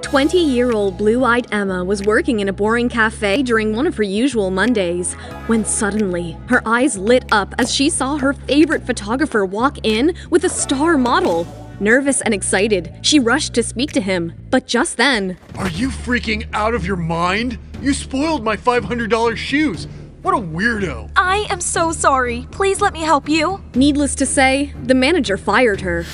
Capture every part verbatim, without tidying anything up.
twenty-year-old blue-eyed Emma was working in a boring cafe during one of her usual Mondays when suddenly her eyes lit up as she saw her favorite photographer walk in with a star model. Nervous and excited, she rushed to speak to him, but just then… Are you freaking out of your mind? You spoiled my five hundred dollar shoes! What a weirdo! I am so sorry. Please let me help you. Needless to say, the manager fired her.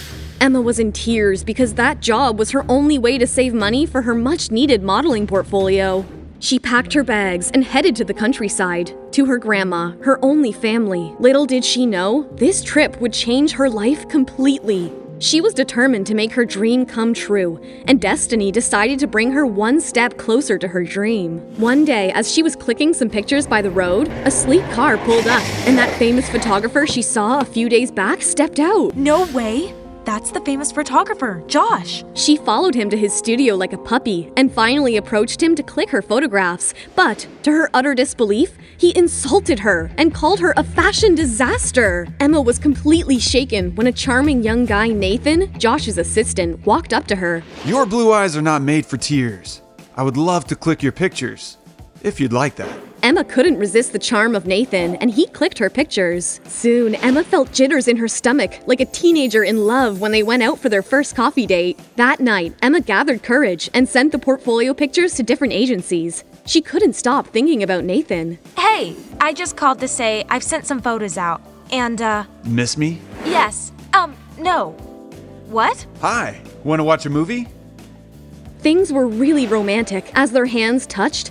Emma was in tears because that job was her only way to save money for her much-needed modeling portfolio. She packed her bags and headed to the countryside, to her grandma, her only family. Little did she know, this trip would change her life completely. She was determined to make her dream come true, and destiny decided to bring her one step closer to her dream. One day, as she was clicking some pictures by the road, a sleek car pulled up, and that famous photographer she saw a few days back stepped out. No way! That's the famous photographer, Josh. She followed him to his studio like a puppy and finally approached him to click her photographs. But, to her utter disbelief, he insulted her and called her a fashion disaster. Emma was completely shaken when a charming young guy, Nathan, Josh's assistant, walked up to her. Your blue eyes are not made for tears. I would love to click your pictures, if you'd like that. Emma couldn't resist the charm of Nathan, and he clicked her pictures. Soon, Emma felt jitters in her stomach, like a teenager in love when they went out for their first coffee date. That night, Emma gathered courage and sent the portfolio pictures to different agencies. She couldn't stop thinking about Nathan. Hey, I just called to say I've sent some photos out, and, uh... Miss me? Yes. Um, no. What? Hi. Wanna watch a movie? Things were really romantic as their hands touched.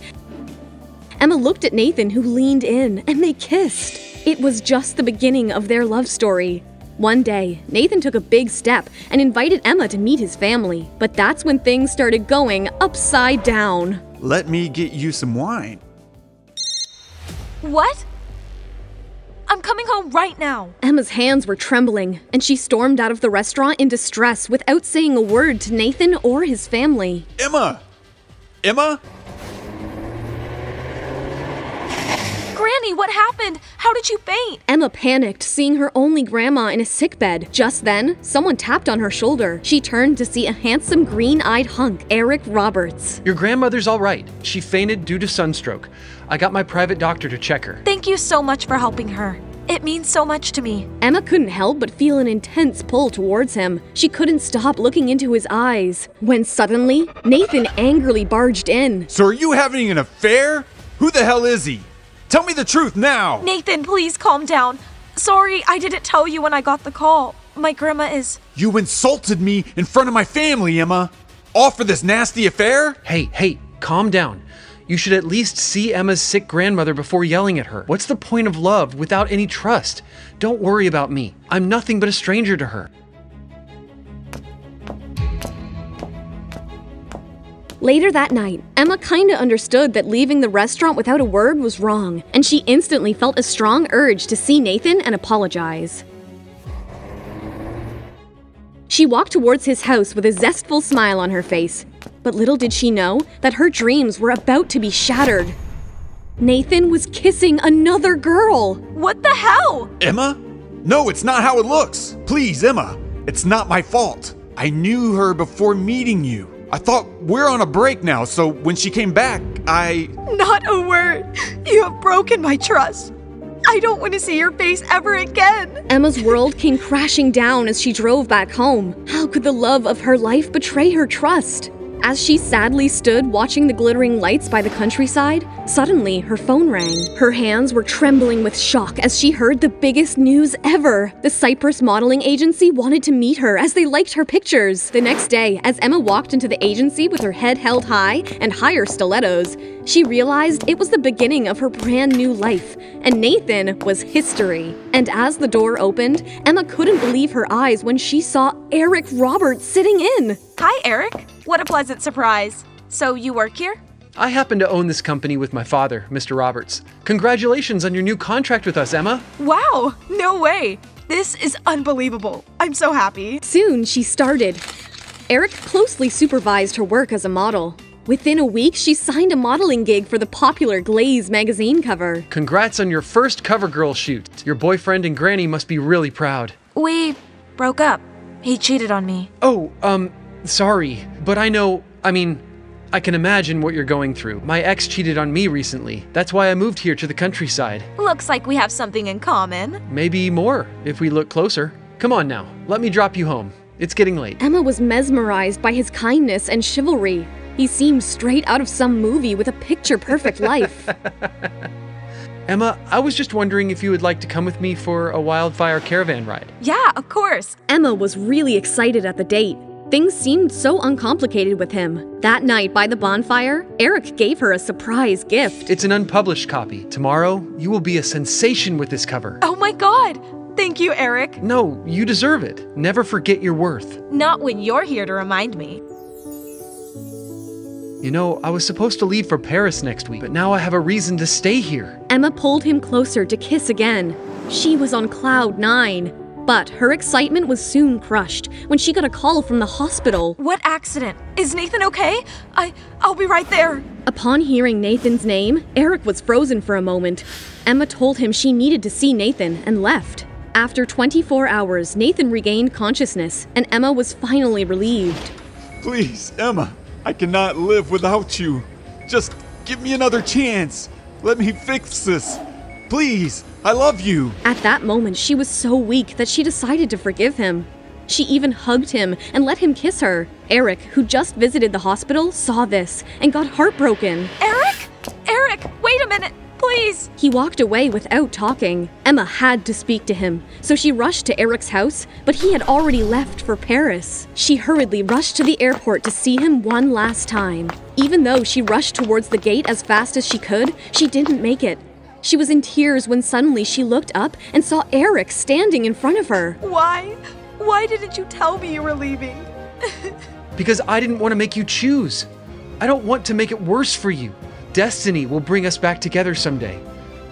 Emma looked at Nathan, who leaned in, and they kissed. It was just the beginning of their love story. One day, Nathan took a big step and invited Emma to meet his family. But that's when things started going upside down. Let me get you some wine. What? I'm coming home right now. Emma's hands were trembling, and she stormed out of the restaurant in distress without saying a word to Nathan or his family. Emma! Emma? Granny, what happened? How did you faint? Emma panicked, seeing her only grandma in a sickbed. Just then, someone tapped on her shoulder. She turned to see a handsome green-eyed hunk, Eric Roberts. Your grandmother's all right. She fainted due to sunstroke. I got my private doctor to check her. Thank you so much for helping her. It means so much to me. Emma couldn't help but feel an intense pull towards him. She couldn't stop looking into his eyes. When suddenly, Nathan angrily barged in. So are you having an affair? Who the hell is he? Tell me the truth now! Nathan, please calm down. Sorry, I didn't tell you when I got the call. My grandma is... You insulted me in front of my family, Emma! All for this nasty affair? Hey, hey, calm down. You should at least see Emma's sick grandmother before yelling at her. What's the point of love without any trust? Don't worry about me. I'm nothing but a stranger to her. Later that night, Emma kinda understood that leaving the restaurant without a word was wrong, and she instantly felt a strong urge to see Nathan and apologize. She walked towards his house with a zestful smile on her face, but little did she know that her dreams were about to be shattered. Nathan was kissing another girl! What the hell? Emma? No, it's not how it looks! Please, Emma, it's not my fault. I knew her before meeting you. I thought we're on a break now, so when she came back, I... Not a word. You have broken my trust. I don't want to see your face ever again. Emma's world came crashing down as she drove back home. How could the love of her life betray her trust? As she sadly stood watching the glittering lights by the countryside, suddenly her phone rang. Her hands were trembling with shock as she heard the biggest news ever. The Cypress Modeling Agency wanted to meet her as they liked her pictures. The next day, as Emma walked into the agency with her head held high and higher stilettos, she realized it was the beginning of her brand new life, and Nathan was history. And as the door opened, Emma couldn't believe her eyes when she saw Eric Roberts sitting in. Hi, Eric. What a pleasant surprise. So you work here? I happen to own this company with my father, Mister Roberts. Congratulations on your new contract with us, Emma. Wow, no way. This is unbelievable. I'm so happy. Soon she started. Eric closely supervised her work as a model. Within a week, she signed a modeling gig for the popular Glaze magazine cover. Congrats on your first cover girl shoot. Your boyfriend and Granny must be really proud. We broke up. He cheated on me. Oh, um, sorry. But I know... I mean, I can imagine what you're going through. My ex cheated on me recently. That's why I moved here to the countryside. Looks like we have something in common. Maybe more, if we look closer. Come on now, let me drop you home. It's getting late. Emma was mesmerized by his kindness and chivalry. He seemed straight out of some movie with a picture-perfect life. Emma, I was just wondering if you would like to come with me for a wildfire caravan ride. Yeah, of course. Emma was really excited at the date. Things seemed so uncomplicated with him. That night by the bonfire, Eric gave her a surprise gift. It's an unpublished copy. Tomorrow, you will be a sensation with this cover. Oh my god! Thank you, Eric. No, you deserve it. Never forget your worth. Not when you're here to remind me. You know, I was supposed to leave for Paris next week, but now I have a reason to stay here. Emma pulled him closer to kiss again. She was on cloud nine. But her excitement was soon crushed when she got a call from the hospital. What accident? Is Nathan okay? I, I'll be right there. Upon hearing Nathan's name, Eric was frozen for a moment. Emma told him she needed to see Nathan and left. After twenty-four hours, Nathan regained consciousness, and Emma was finally relieved. Please, Emma, I cannot live without you. Just give me another chance. Let me fix this. Please, I love you. At that moment, she was so weak that she decided to forgive him. She even hugged him and let him kiss her. Eric, who just visited the hospital, saw this and got heartbroken. Eric? Eric, wait a minute, please. He walked away without talking. Emma had to speak to him, so she rushed to Eric's house, but he had already left for Paris. She hurriedly rushed to the airport to see him one last time. Even though she rushed towards the gate as fast as she could, she didn't make it. She was in tears when suddenly she looked up and saw Eric standing in front of her. Why? Why didn't you tell me you were leaving? Because I didn't want to make you choose. I don't want to make it worse for you. Destiny will bring us back together someday.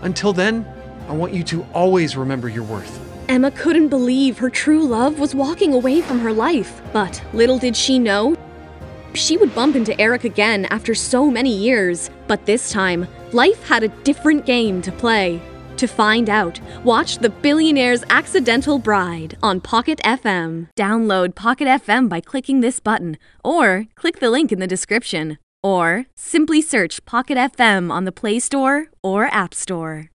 Until then, I want you to always remember your worth. Emma couldn't believe her true love was walking away from her life. But little did she know, she would bump into Eric again after so many years, but this time, life had a different game to play. To find out, watch The Billionaire's Accidental Bride on Pocket F M. Download Pocket F M by clicking this button, or click the link in the description, or simply search Pocket F M on the Play Store or App Store.